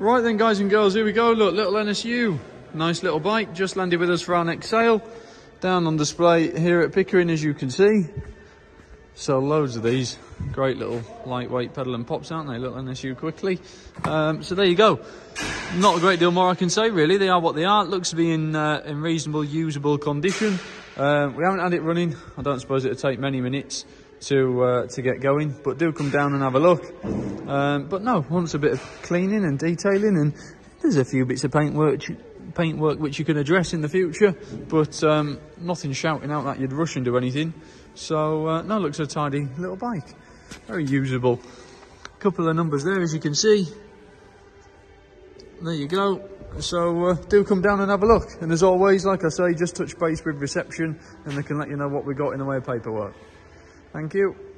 Right then, guys and girls, here we go. Look, little NSU. Nice little bike. Just landed with us for our next sale. Down on display here at Pickering, as you can see. Sell loads of these. Great little lightweight pedal and pops, aren't they? Little NSU quickly. So there you go. Not a great deal more I can say, really. They are what they are. It looks to be in reasonable, usable condition. We haven't had it running. I don't suppose it'll take many minutes to get going, but do come down and have a look. But no, wants a bit of cleaning and detailing, and there's a few bits of paintwork which you can address in the future, but nothing shouting out that you'd rush and do anything. So no, looks a tidy little bike, very usable. Couple of numbers there, as you can see. There you go. So do come down and have a look, and as always, like I say, just touch base with reception and they can let you know what we got in the way of paperwork. Thank you.